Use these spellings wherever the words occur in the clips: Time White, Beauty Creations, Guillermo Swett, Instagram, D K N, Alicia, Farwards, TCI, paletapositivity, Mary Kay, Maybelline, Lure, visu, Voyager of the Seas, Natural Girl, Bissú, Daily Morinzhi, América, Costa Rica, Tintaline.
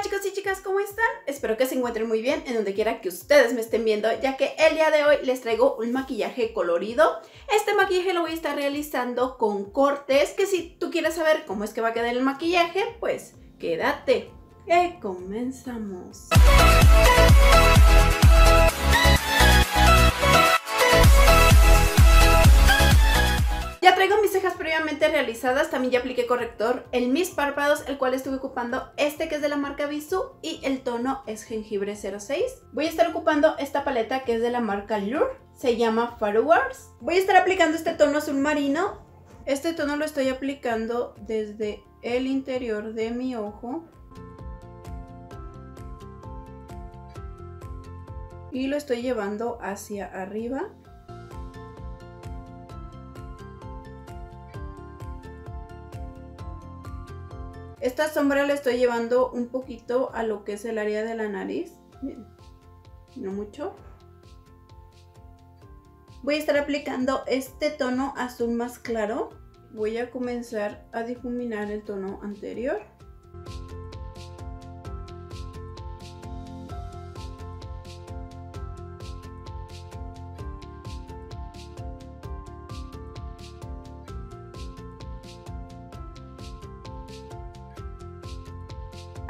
Hola chicos y chicas, ¿cómo están? Espero que se encuentren muy bien en donde quiera que ustedes me estén viendo, ya que el día de hoy les traigo un maquillaje colorido. Este maquillaje lo voy a estar realizando con cortes, que si tú quieres saber cómo es que va a quedar el maquillaje, pues quédate. Y comenzamos. Ya traigo mis cejas previamente realizadas, también ya apliqué corrector en mis párpados, el cual estuve ocupando este que es de la marca Visu y el tono es jengibre 06. Voy a estar ocupando esta paleta que es de la marca Lure, se llama Farwards. Voy a estar aplicando este tono azul marino. Este tono lo estoy aplicando desde el interior de mi ojo. Y lo estoy llevando hacia arriba. Esta sombra la estoy llevando un poquito a lo que es el área de la nariz. Bien, no mucho. Voy a estar aplicando este tono azul más claro. Voy a comenzar a difuminar el tono anterior.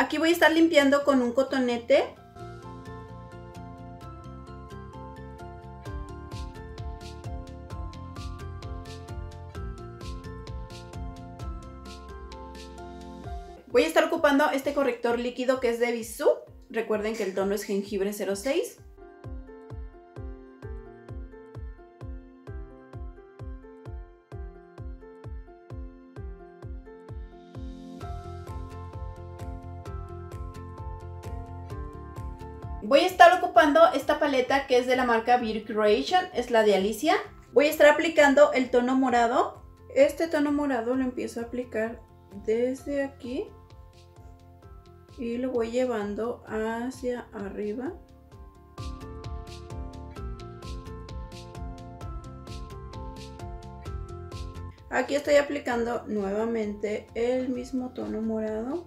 Aquí voy a estar limpiando con un cotonete. Voy a estar ocupando este corrector líquido que es de Bissú. Recuerden que el tono es jengibre 06. Voy a estar ocupando esta paleta que es de la marca Beauty Creations, es la de Alicia. Voy a estar aplicando el tono morado. Este tono morado lo empiezo a aplicar desde aquí y lo voy llevando hacia arriba. Aquí estoy aplicando nuevamente el mismo tono morado.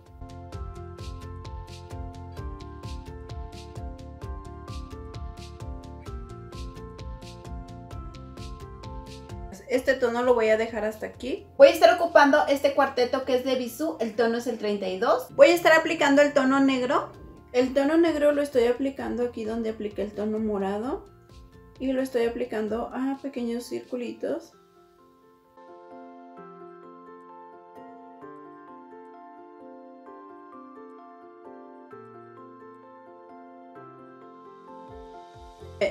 Este tono lo voy a dejar hasta aquí. Voy a estar ocupando este cuarteto que es de Visu, el tono es el 32. Voy a estar aplicando el tono negro. El tono negro lo estoy aplicando aquí donde apliqué el tono morado. Y lo estoy aplicando a pequeños circulitos.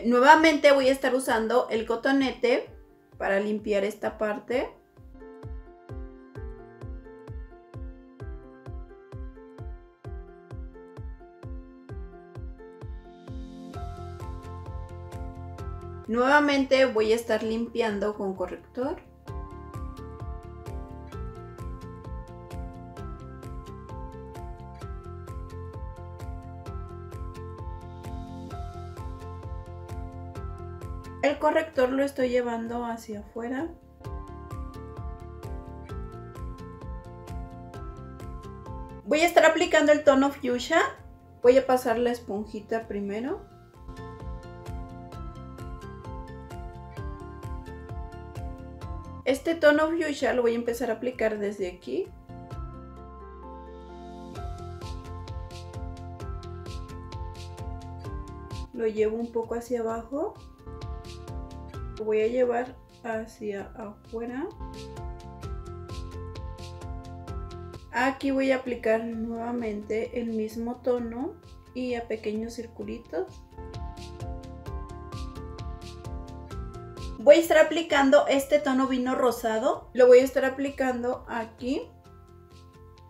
Nuevamente voy a estar usando el cotonete para limpiar esta parte. Nuevamente voy a estar limpiando con corrector. El corrector lo estoy llevando hacia afuera. Voy a estar aplicando el tono fucsia. Voy a pasar la esponjita primero. Este tono fucsia lo voy a empezar a aplicar desde aquí. Lo llevo un poco hacia abajo. Lo voy a llevar hacia afuera. Aquí voy a aplicar nuevamente el mismo tono y a pequeños circulitos. Voy a estar aplicando este tono vino rosado. Lo voy a estar aplicando aquí.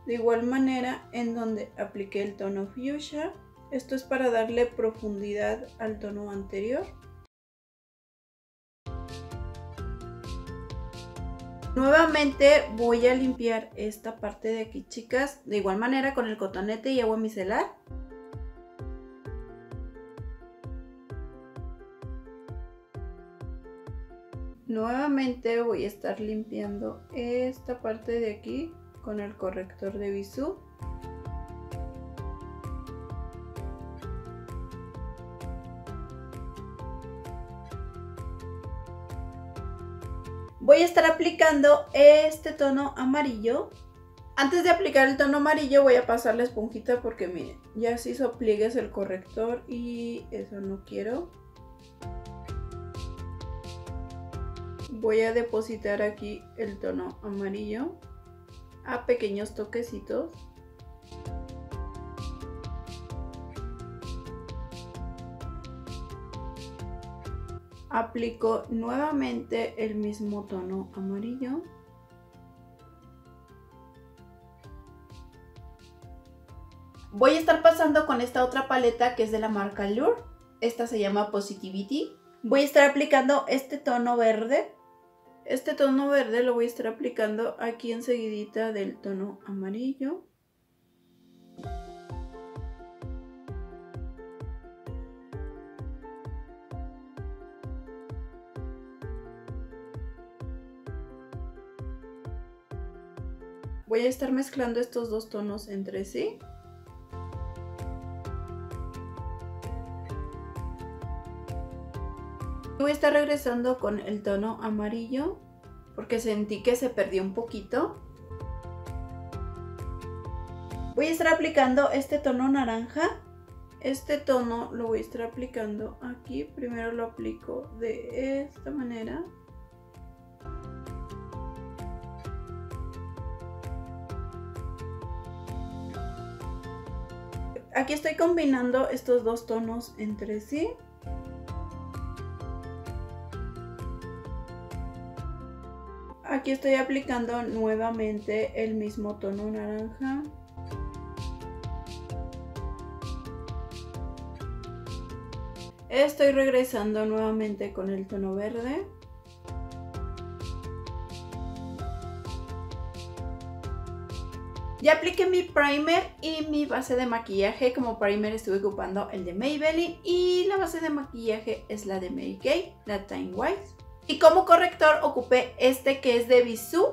De igual manera en donde apliqué el tono fucsia. Esto es para darle profundidad al tono anterior. Nuevamente voy a limpiar esta parte de aquí, chicas, de igual manera con el cotonete y agua micelar. Nuevamente voy a estar limpiando esta parte de aquí con el corrector de Visu. voy a estar aplicando este tono amarillo. Antes de aplicar el tono amarillo voy a pasar la esponjita porque miren, ya se hizo pliegues el corrector y eso no quiero. Voy a depositar aquí el tono amarillo a pequeños toquecitos. Aplico nuevamente el mismo tono amarillo. Voy a estar pasando con esta otra paleta que es de la marca Lure. Esta se llama Positivity. Voy a estar aplicando este tono verde. Este tono verde lo voy a estar aplicando aquí enseguidita del tono amarillo. Voy a estar mezclando estos dos tonos entre sí. Voy a estar regresando con el tono amarillo porque sentí que se perdió un poquito. Voy a estar aplicando este tono naranja. Este tono lo voy a estar aplicando aquí. Primero lo aplico de esta manera. Aquí estoy combinando estos dos tonos entre sí. Aquí estoy aplicando nuevamente el mismo tono naranja. Estoy regresando nuevamente con el tono verde. Ya apliqué mi primer y mi base de maquillaje. Como primer estuve ocupando el de Maybelline y la base de maquillaje es la de Mary Kay, la Time White. Y como corrector ocupé este que es de Bissú.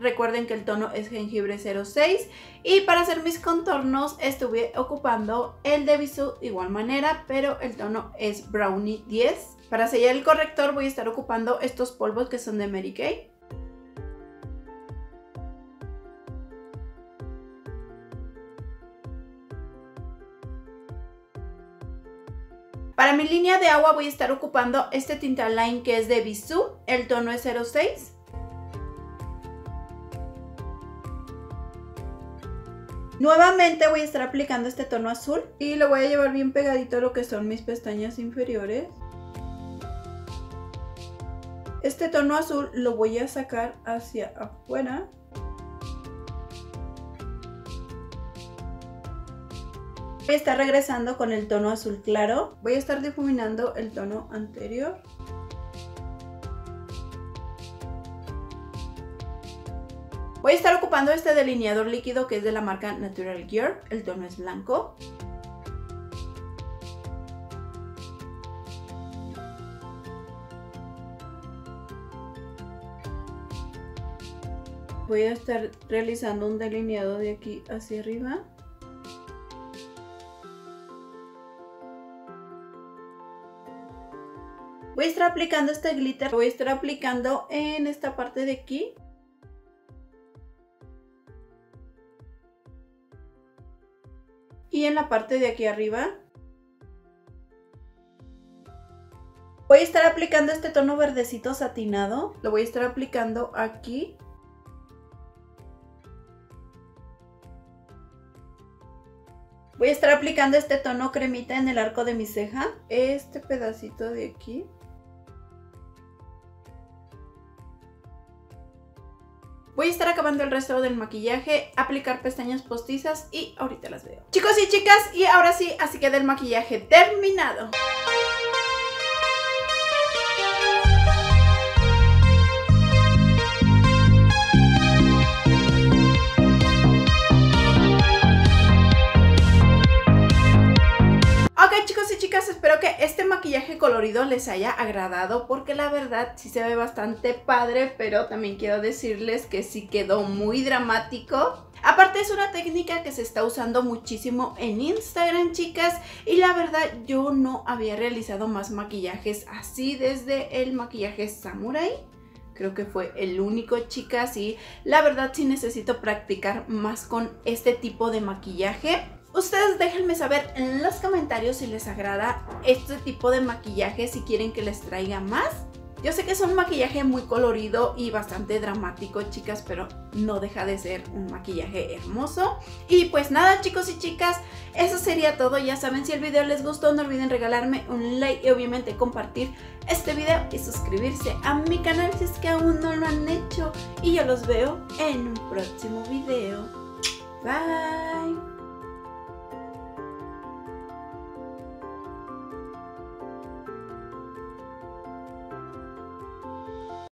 Recuerden que el tono es jengibre 06. Y para hacer mis contornos estuve ocupando el de Bissú de igual manera, pero el tono es brownie 10. Para sellar el corrector voy a estar ocupando estos polvos que son de Mary Kay. Para mi línea de agua voy a estar ocupando este Tintaline que es de Bissú, el tono es 06. Nuevamente voy a estar aplicando este tono azul y lo voy a llevar bien pegadito a lo que son mis pestañas inferiores. Este tono azul lo voy a sacar hacia afuera. Voy a estar regresando con el tono azul claro. Voy a estar difuminando el tono anterior. Voy a estar ocupando este delineador líquido que es de la marca Natural Girl. El tono es blanco. Voy a estar realizando un delineado de aquí hacia arriba. Voy a estar aplicando este glitter, lo voy a estar aplicando en esta parte de aquí. Y en la parte de aquí arriba. Voy a estar aplicando este tono verdecito satinado, lo voy a estar aplicando aquí. Voy a estar aplicando este tono cremita en el arco de mi ceja, este pedacito de aquí. Voy a estar acabando el resto del maquillaje, aplicar pestañas postizas y ahorita las veo. Chicos y chicas, y ahora sí, así queda el maquillaje terminado. Espero que este maquillaje colorido les haya agradado porque la verdad sí se ve bastante padre, pero también quiero decirles que sí quedó muy dramático. Aparte es una técnica que se está usando muchísimo en Instagram, chicas, y la verdad yo no había realizado más maquillajes así desde el maquillaje Samurai. Creo que fue el único, chicas, y la verdad sí necesito practicar más con este tipo de maquillaje. Ustedes déjenme saber en los comentarios si les agrada este tipo de maquillaje, si quieren que les traiga más. Yo sé que es un maquillaje muy colorido y bastante dramático, chicas, pero no deja de ser un maquillaje hermoso. Y pues nada, chicos y chicas, eso sería todo. Ya saben, si el video les gustó, no olviden regalarme un like y obviamente compartir este video y suscribirse a mi canal si es que aún no lo han hecho. Y yo los veo en un próximo video. Bye.